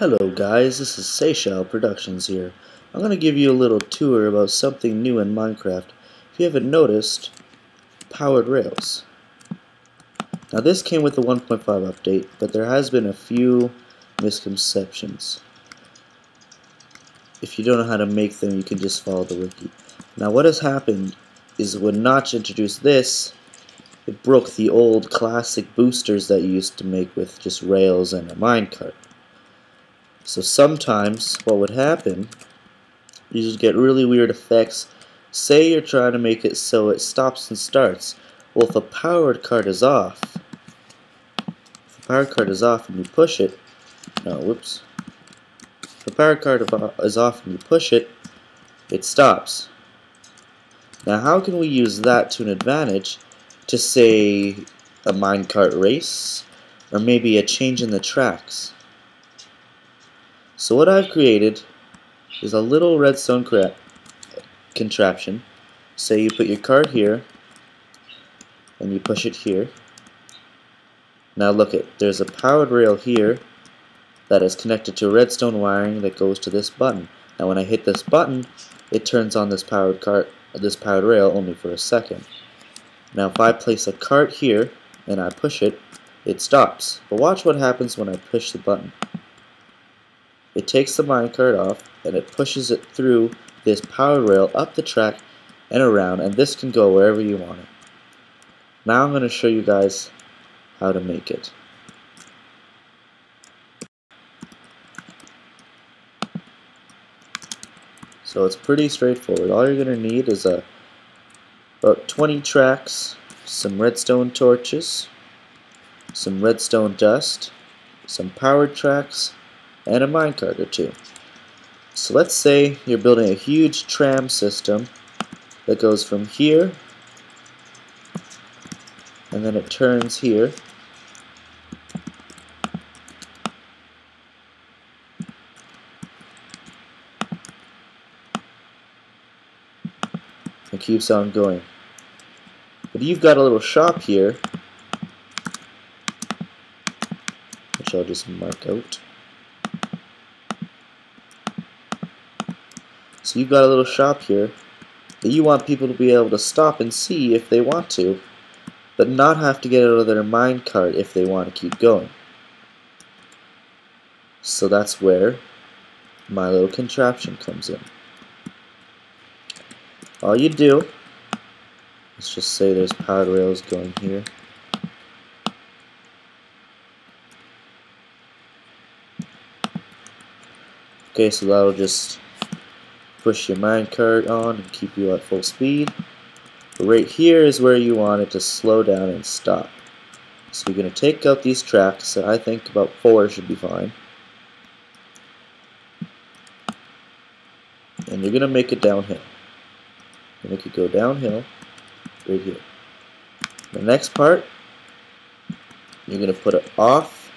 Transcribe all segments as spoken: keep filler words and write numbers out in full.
Hello guys, this is Sayshal Productions here. I'm going to give you a little tour about something new in Minecraft. If you haven't noticed, powered rails. Now this came with the one point five update, but there has been a few misconceptions. If you don't know how to make them, you can just follow the wiki. Now what has happened is when Notch introduced this, it broke the old classic boosters that you used to make with just rails and a minecart. So sometimes what would happen, you just get really weird effects. Say you're trying to make it so it stops and starts. Well, if a powered cart is off, if the powered cart is off and you push it, no, whoops. If the powered cart is off and you push it, it stops. Now how can we use that to an advantage to say a minecart race or maybe a change in the tracks? So what I've created is a little redstone crap contraption. Say you put your cart here and you push it here. Now look it, there's a powered rail here that is connected to redstone wiring that goes to this button. Now when I hit this button, it turns on this powered cart, this powered rail only for a second. Now if I place a cart here and I push it, it stops. But watch what happens when I push the button. It takes the minecart off and it pushes it through this power rail up the track and around, and this can go wherever you want it. Now I'm going to show you guys how to make it. So it's pretty straightforward. All you're going to need is a, about twenty tracks, some redstone torches, some redstone dust, some powered tracks, and a minecart or two. So let's say you're building a huge tram system that goes from here and then it turns here and keeps on going. But you've got a little shop here which I'll just mark out. So you've got a little shop here that you want people to be able to stop and see if they want to, but not have to get out of their minecart if they want to keep going. So that's where my little contraption comes in. All you do, let's just say there's powered rails going here. Okay, so that'll just push your minecart on and keep you at full speed. But right here is where you want it to slow down and stop. So you're going to take out these tracks, so I think about four should be fine. And you're going to make it downhill. You make it go downhill right here. The next part, you're going to put an off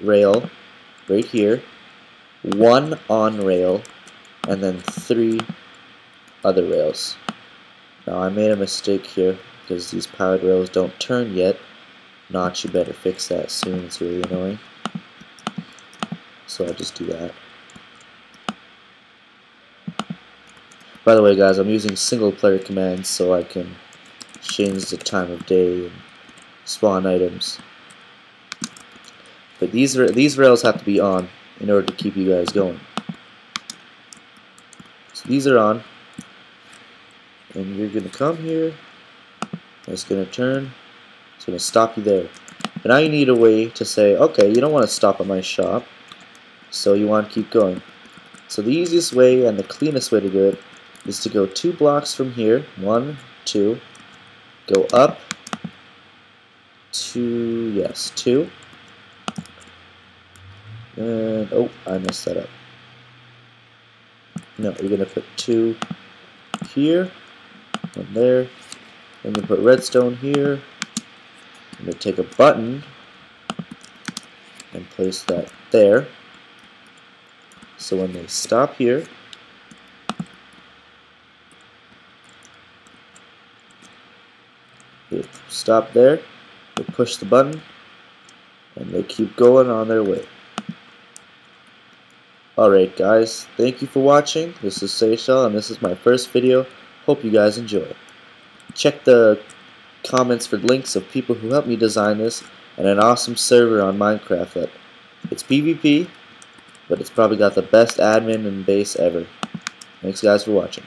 rail right here, one on rail, and then three other rails. Now I made a mistake here because these powered rails don't turn yet. Notch, you better fix that soon, it's really annoying. So I'll just do that. By the way guys, I'm using single player commands so I can change the time of day and spawn items. But these, these rails have to be on in order to keep you guys going. These are on, and you're going to come here, and it's going to turn, it's going to stop you there. But now you need a way to say, okay, you don't want to stop at my shop, so you want to keep going. So the easiest way and the cleanest way to do it is to go two blocks from here, one, two, go up, two, yes, two, and, oh, I messed that up. No, you're going to put two here, one there, and then put redstone here. I'm going to take a button and place that there. So when they stop here, they stop there, they push the button, and they keep going on their way. Alright guys, thank you for watching. This is Sayshal and this is my first video. Hope you guys enjoy. Check the comments for links of people who helped me design this and an awesome server on Minecraft that it's PvP, but it's probably got the best admin and base ever. Thanks guys for watching.